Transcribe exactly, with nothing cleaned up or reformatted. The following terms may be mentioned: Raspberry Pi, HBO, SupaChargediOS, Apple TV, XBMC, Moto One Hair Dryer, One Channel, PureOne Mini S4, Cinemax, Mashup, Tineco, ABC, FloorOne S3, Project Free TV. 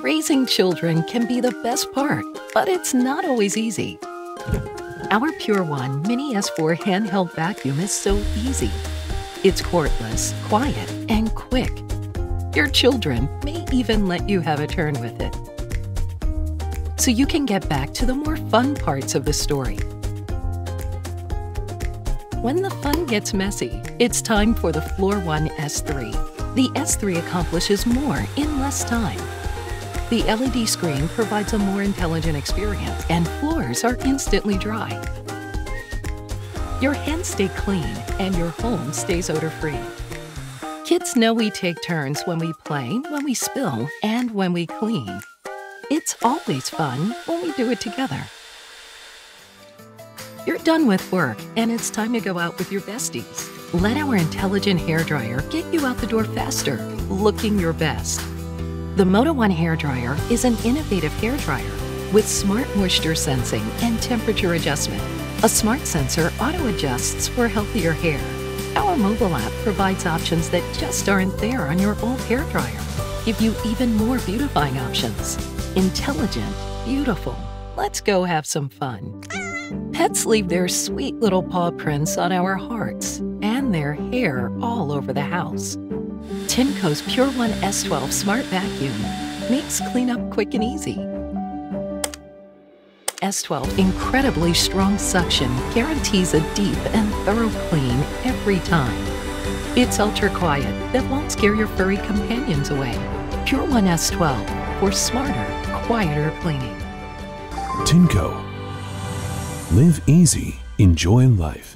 Raising children can be the best part, but it's not always easy. Our PureOne Mini S four handheld vacuum is so easy. It's cordless, quiet, and quick. Your children may even let you have a turn with it. So you can get back to the more fun parts of the story. When the fun gets messy, it's time for the FloorOne S three. The S three accomplishes more in less time. The L E D screen provides a more intelligent experience, and floors are instantly dry. Your hands stay clean, and your home stays odor-free. Kids know we take turns when we play, when we spill, and when we clean. It's always fun when we do it together. You're done with work, and it's time to go out with your besties. Let our intelligent hair dryer get you out the door faster, looking your best. The Moto One Hair Dryer is an innovative hair dryer with smart moisture sensing and temperature adjustment. A smart sensor auto-adjusts for healthier hair. Our mobile app provides options that just aren't there on your old hair dryer. Give you even more beautifying options. Intelligent, beautiful. Let's go have some fun. Pets leave their sweet little paw prints on our hearts and their hair all over the house. Tineco's PureOne S twelve Smart Vacuum makes cleanup quick and easy. S twelve incredibly strong suction guarantees a deep and thorough clean every time. It's ultra quiet that won't scare your furry companions away. PureOne S twelve for smarter, quieter cleaning. Tineco. Live easy, enjoy life.